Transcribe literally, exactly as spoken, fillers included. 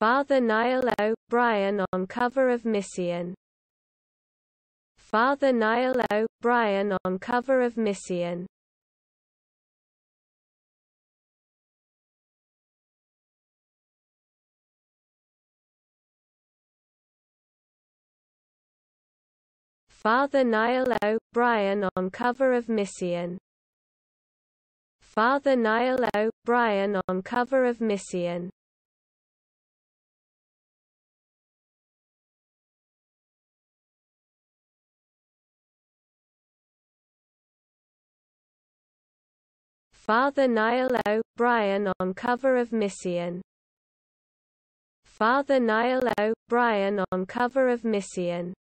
Father Niall O'Brien on cover of Misyon. Father Niall O'Brien on cover of Misyon. Father Niall O'Brien on cover of Misyon. Father Niall O'Brien on cover of Misyon. Father Niall O'Brien on cover of Misyon. Father Niall O'Brien on cover of Misyon.